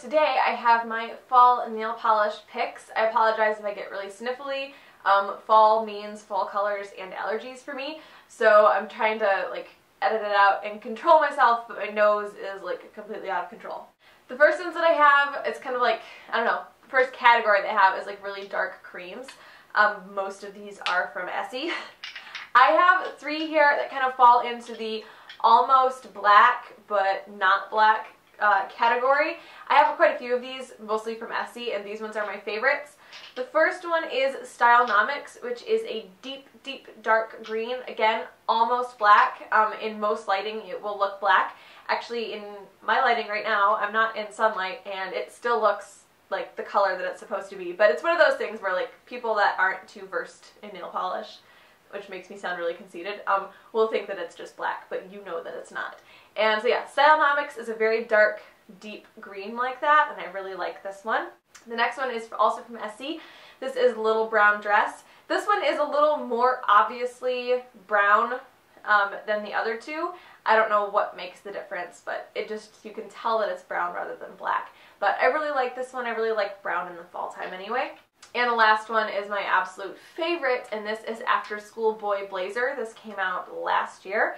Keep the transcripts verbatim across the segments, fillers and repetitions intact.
today I have my fall nail polish picks. I apologize if I get really sniffly. Um, fall means fall colors and allergies for me, so I'm trying to like edit it out and control myself, but my nose is like completely out of control. The first ones that I have, it's kind of like, I don't know, the first category they have is like really dark creams. Um, most of these are from Essie. I have three here that kind of fall into the almost black but not black uh, category. I have quite a few of these, mostly from Essie, and these ones are my favorites. The first one is Stylenomics, which is a deep, deep dark green. Again, almost black. Um, in most lighting, it will look black. Actually, in my lighting right now, I'm not in sunlight, and it still looks like the color that it's supposed to be. But it's one of those things where like people that aren't too versed in nail polish, which makes me sound really conceited, um, will think that it's just black, but you know that it's not. And so yeah, Stylenomics is a very dark, deep green like that, and I really like this one. The next one is also from Essie. This is Little Brown Dress. This one is a little more obviously brown um, than the other two. I don't know what makes the difference, but it just, you can tell that it's brown rather than black. But I really like this one. I really like brown in the fall time anyway. And the last one is my absolute favorite, and this is After School Boy Blazer. This came out last year,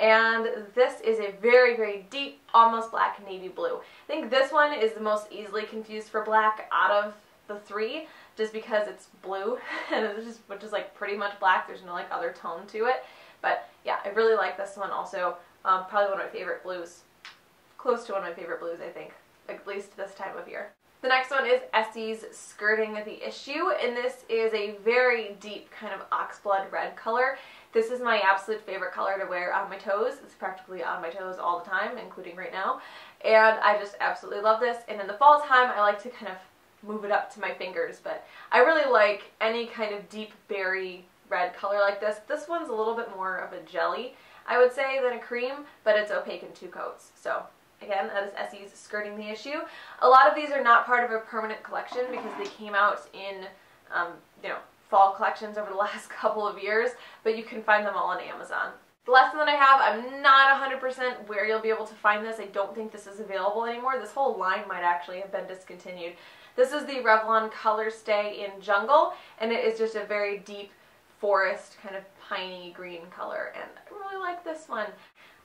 and this is a very, very deep, almost black navy blue. I think this one is the most easily confused for black out of the three, just because it's blue, and it's just, which is like pretty much black. There's no like other tone to it, but yeah, I really like this one also. Um, probably one of my favorite blues, close to one of my favorite blues, I think, at least this time of year. The next one is Essie's Skirting the Issue, and this is a very deep kind of oxblood red color. This is my absolute favorite color to wear on my toes. It's practically on my toes all the time, including right now. And I just absolutely love this. And in the fall time, I like to kind of move it up to my fingers, but I really like any kind of deep berry red color like this. This one's a little bit more of a jelly, I would say, than a cream, but it's opaque in two coats, so... Again, that is Essie's Skirting the Issue. A lot of these are not part of a permanent collection because they came out in, um, you know, fall collections over the last couple of years, but you can find them all on Amazon. The last one that I have, I'm not one hundred percent where you'll be able to find this. I don't think this is available anymore. This whole line might actually have been discontinued. This is the Revlon Color Stay in Jungle, and it is just a very deep forest, kind of piney green color, and I really like this one.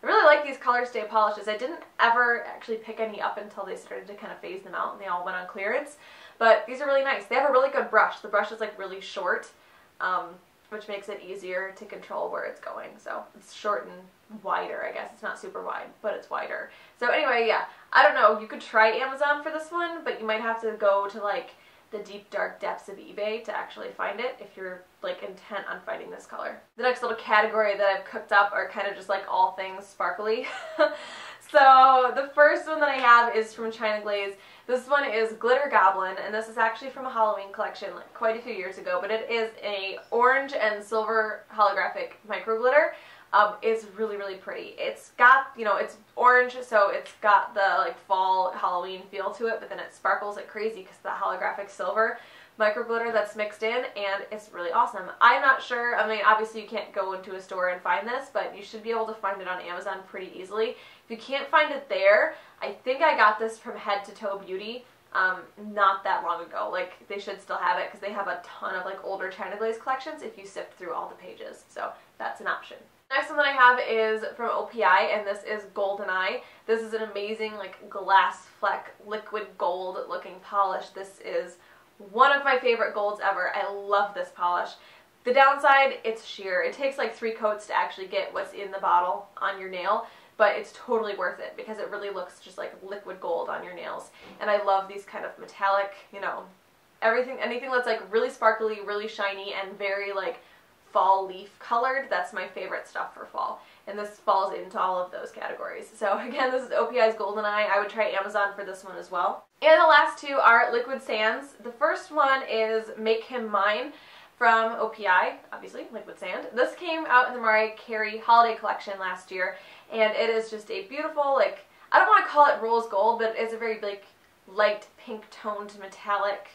I really like these Color Stay polishes. I didn't ever actually pick any up until they started to kind of phase them out and they all went on clearance, but these are really nice. They have a really good brush. The brush is like really short, um, which makes it easier to control where it's going. So it's short and wider, I guess. It's not super wide, but it's wider. So anyway, yeah, I don't know. You could try Amazon for this one, but you might have to go to like the deep dark depths of eBay to actually find it if you're like intent on finding this color. The next little category that I've cooked up are kind of just like all things sparkly. So the first one that I have is from China Glaze. This one is Glitter Goblin, and this is actually from a Halloween collection like quite a few years ago, but it is a orange and silver holographic micro glitter. Um, it's really, really pretty. It's got, you know, it's orange, so it's got the like fall Halloween feel to it, but then it sparkles like crazy because the holographic silver micro glitter that's mixed in, and it's really awesome. I'm not sure, I mean, obviously you can't go into a store and find this, but you should be able to find it on Amazon pretty easily. If you can't find it there, I think I got this from Head to Toe Beauty um, not that long ago. Like, they should still have it because they have a ton of like older China Glaze collections if you sift through all the pages, so that's an option. Next one that I have is from O P I, and this is Goldeneye. This is an amazing like glass fleck liquid gold looking polish. This is one of my favorite golds ever. I love this polish. The downside, it's sheer. It takes like three coats to actually get what's in the bottle on your nail, but it's totally worth it because it really looks just like liquid gold on your nails. And I love these kind of metallic, you know, everything, anything that's like really sparkly, really shiny, and very like fall leaf colored. That's my favorite stuff for fall, and this falls into all of those categories. So again, this is O P I's Goldeneye. I would try Amazon for this one as well. And the last two are Liquid Sands. The first one is Make Him Mine from O P I, obviously, Liquid Sand. This came out in the Mariah Carey holiday collection last year, and it is just a beautiful, like, I don't want to call it rose gold, but it's a very like light pink toned metallic.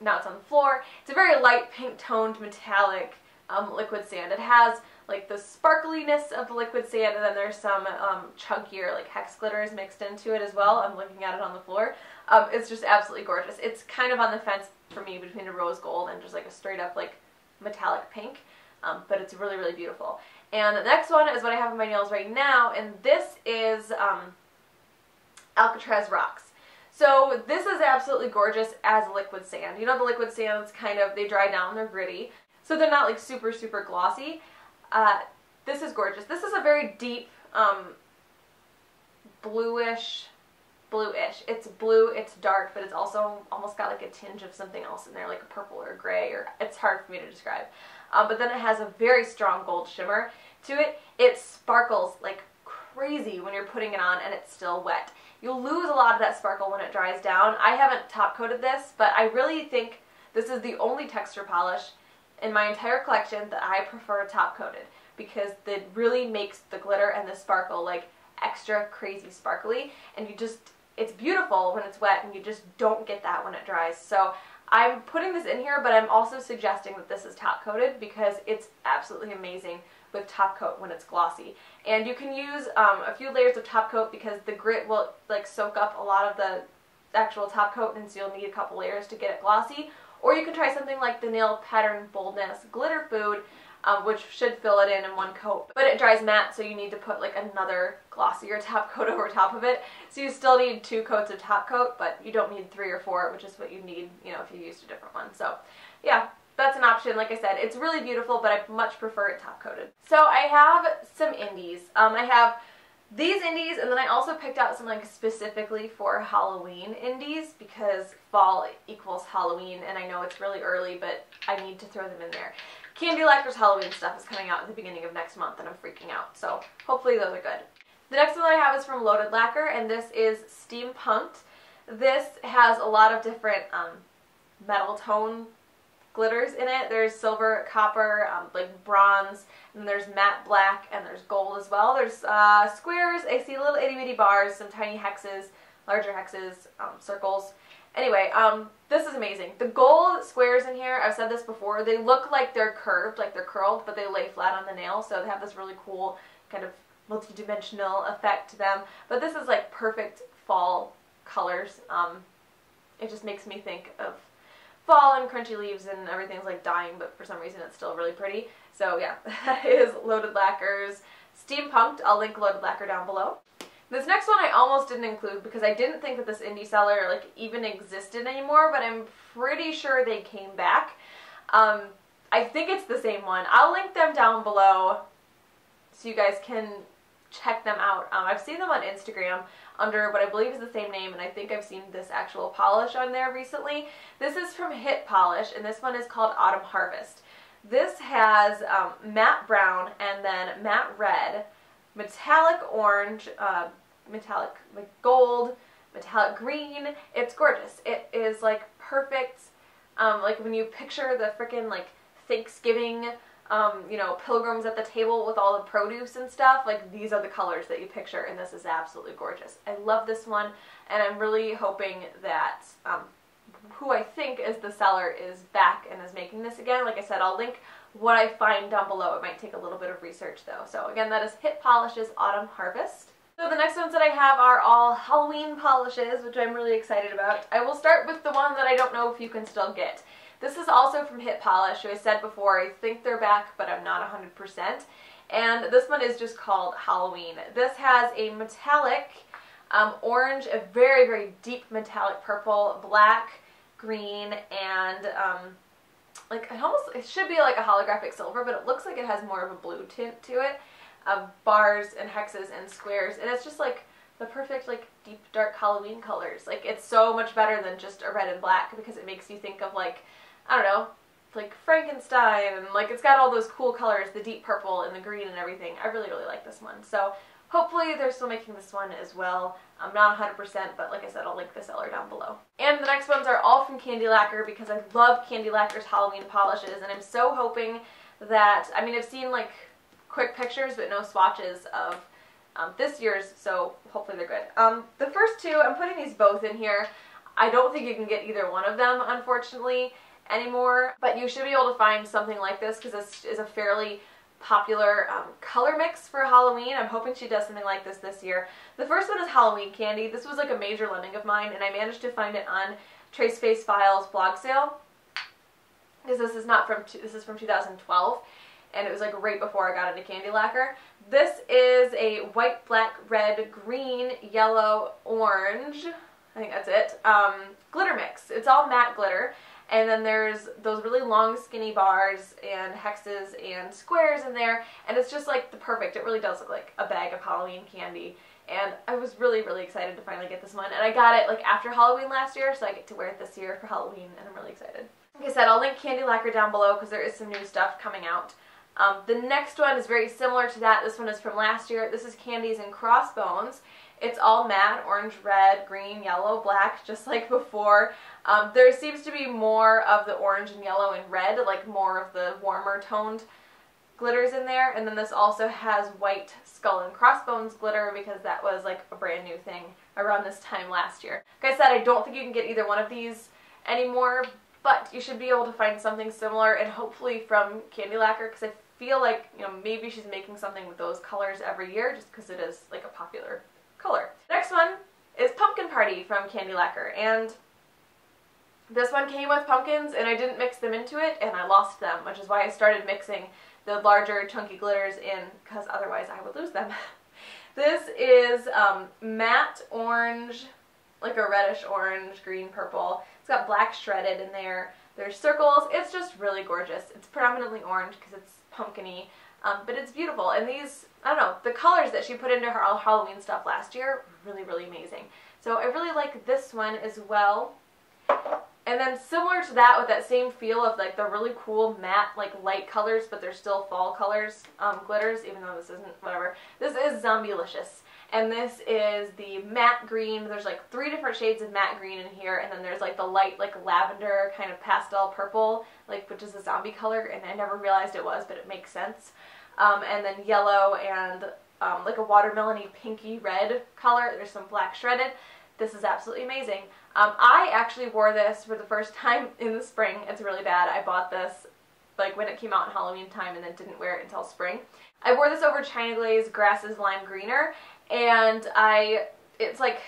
Now it's on the floor. It's a very light pink toned metallic um, liquid sand. It has like the sparkliness of the liquid sand, and then there's some um, chunkier like hex glitters mixed into it as well. I'm looking at it on the floor. Um, it's just absolutely gorgeous. It's kind of on the fence for me between a rose gold and just like a straight up like metallic pink, um, but it's really, really beautiful. And the next one is what I have on my nails right now, and this is um, Alcatraz Rocks. So this is absolutely gorgeous as liquid sand. You know, the liquid sands kind of, they dry down, they're gritty, so they're not like super, super glossy. Uh, this is gorgeous. This is a very deep um, bluish, bluish. It's blue, it's dark, but it's also almost got like a tinge of something else in there, like a purple or gray, or it's hard for me to describe. Um, but then it has a very strong gold shimmer to it. It sparkles like crazy when you're putting it on and it's still wet. You'll lose a lot of that sparkle when it dries down. I haven't top coated this, but I really think this is the only texture polish in my entire collection that I prefer top coated, because it really makes the glitter and the sparkle like extra crazy sparkly, and you just, it's beautiful when it's wet and you just don't get that when it dries. So I'm putting this in here, but I'm also suggesting that this is top coated because it's absolutely amazing with top coat when it's glossy. And you can use um, a few layers of top coat because the grit will like soak up a lot of the actual top coat, and so you'll need a couple layers to get it glossy. Or you can try something like the Nail Pattern Boldness Glitter Food, um, which should fill it in in one coat. But it dries matte, so you need to put like another glossier top coat over top of it. So you still need two coats of top coat, but you don't need three or four, which is what you need, you know, if you used a different one. So yeah, that's an option. Like I said, it's really beautiful, but I much prefer it top coated. So I have some indies. Um, I have these indies, and then I also picked out some like specifically for Halloween indies, because fall equals Halloween, and I know it's really early, but I need to throw them in there. Candy Lacquer's Halloween stuff is coming out at the beginning of next month, and I'm freaking out, so hopefully those are good. The next one that I have is from Loaded Lacquer, and this is Steampunked. This has a lot of different um, metal tone glitters in it. There's silver, copper, um, like bronze, and there's matte black, and there's gold as well. There's uh, squares, I see little itty bitty bars, some tiny hexes, larger hexes, um, circles. Anyway, um, this is amazing. The gold squares in here, I've said this before, they look like they're curved, like they're curled, but they lay flat on the nail, so they have this really cool kind of multi-dimensional effect to them. But this is like perfect fall colors. Um, it just makes me think of fall and crunchy leaves, and everything's like dying, but for some reason it's still really pretty. So yeah, that is Loaded Lacquer's Steampunked. I'll link Loaded Lacquer down below. This next one I almost didn't include because I didn't think that this indie seller like even existed anymore, but I'm pretty sure they came back. Um, I think it's the same one. I'll link them down below so you guys can check them out. Um, I've seen them on Instagram under what I believe is the same name, and I think I've seen this actual polish on there recently. This is from Hit Polish, and this one is called Autumn Harvest. This has um, matte brown, and then matte red, metallic orange, uh, metallic gold, metallic green. It's gorgeous. It is like perfect, um, like when you picture the frickin' like Thanksgiving, Um, you know, pilgrims at the table with all the produce and stuff, like these are the colors that you picture, and this is absolutely gorgeous. I love this one, and I'm really hoping that um, who I think is the seller is back and is making this again. Like I said, I'll link what I find down below. It might take a little bit of research though. So again, that is Hit Polish's Autumn Harvest. So the next ones that I have are all Halloween polishes, which I'm really excited about. I will start with the one that I don't know if you can still get. This is also from Hit Polish, who I said before, I think they're back, but I'm not one hundred percent. And this one is just called Halloween. This has a metallic um, orange, a very, very deep metallic purple, black, green, and um, like it almost, it should be like a holographic silver, but it looks like it has more of a blue tint to it, of bars and hexes and squares, and it's just like the perfect like deep dark Halloween colors. Like it's so much better than just a red and black, because it makes you think of like, I don't know, like Frankenstein, and like it's got all those cool colors, the deep purple and the green and everything. I really, really like this one. So hopefully they're still making this one as well. I'm not one hundred percent, but like I said, I'll link the seller down below. And the next ones are all from Candy Lacquer, because I love Candy Lacquer's Halloween polishes, and I'm so hoping that, I mean, I've seen like quick pictures but no swatches of um, this year's, so hopefully they're good. Um, the first two, I'm putting these both in here. I don't think you can get either one of them, unfortunately, anymore, but you should be able to find something like this, because this is a fairly popular um, color mix for Halloween. I'm hoping she does something like this this year. The first one is Halloween Candy. This was like a major lending of mine, and I managed to find it on Traceface Files blog sale, because this is not from, this is from two thousand twelve, and it was like right before I got into Candy Lacquer. This is a white, black, red, green, yellow, orange, I think that's it, um, glitter mix. It's all matte glitter, and then there's those really long skinny bars and hexes and squares in there, and it's just like the perfect, it really does look like a bag of Halloween candy. And I was really, really excited to finally get this one, and I got it like after Halloween last year, so I get to wear it this year for Halloween, and I'm really excited. Like I said, I'll link Candy Lacquer down below because there is some new stuff coming out. Um, the next one is very similar to that. This one is from last year. This is Candies and Crossbones. It's all matte, orange, red, green, yellow, black, just like before. Um, there seems to be more of the orange and yellow and red, like more of the warmer toned glitters in there, and then this also has white skull and crossbones glitter because that was like a brand new thing around this time last year. Like I said, I don't think you can get either one of these anymore, but you should be able to find something similar, and hopefully from Candy Lacquer, because I feel like, you know, maybe she's making something with those colors every year just because it is like a popular color. Next one is Pumpkin Party from Candy Lacquer, and this one came with pumpkins and I didn't mix them into it and I lost them, which is why I started mixing the larger chunky glitters in, because otherwise I would lose them. This is um, matte orange, like a reddish orange, green, purple. It's got black shredded in there. There's circles. It's just really gorgeous. It's predominantly orange because it's pumpkin-y, um, but it's beautiful. And these, I don't know, the colors that she put into her all Halloween stuff last year were really, really amazing. So I really like this one as well. And then similar to that, with that same feel of like the really cool matte, like light colors, but they're still fall colors, um, glitters, even though this isn't, whatever. This is Zombielicious, and this is the matte green. There's like three different shades of matte green in here, and then there's like the light, like lavender kind of pastel purple, like, which is a zombie color, and I never realized it was, but it makes sense. Um, and then yellow and um, like a watermelon-y pinky red color. There's some black shredded. This is absolutely amazing. Um, I actually wore this for the first time in the spring. It's really bad. I bought this like when it came out in Halloween time and then didn't wear it until spring. I wore this over China Glaze Grasses Lime Greener, and I, it's like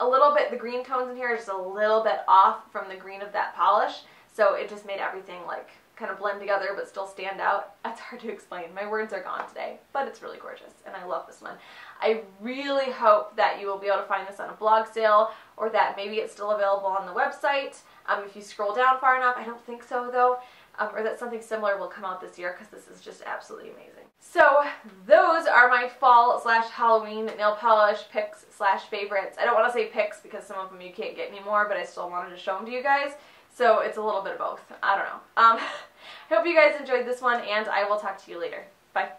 a little bit, the green tones in here are just a little bit off from the green of that polish, so it just made everything like kind of blend together but still stand out. That's hard to explain. My words are gone today, but it's really gorgeous and I love this one. I really hope that you will be able to find this on a blog sale, or that maybe it's still available on the website um, if you scroll down far enough. I don't think so though, um, or that something similar will come out this year, because this is just absolutely amazing. So those are my fall slash Halloween nail polish picks slash favorites. I don't want to say picks because some of them you can't get anymore, but I still wanted to show them to you guys. So it's a little bit of both. I don't know. Um, I hope you guys enjoyed this one, and I will talk to you later. Bye.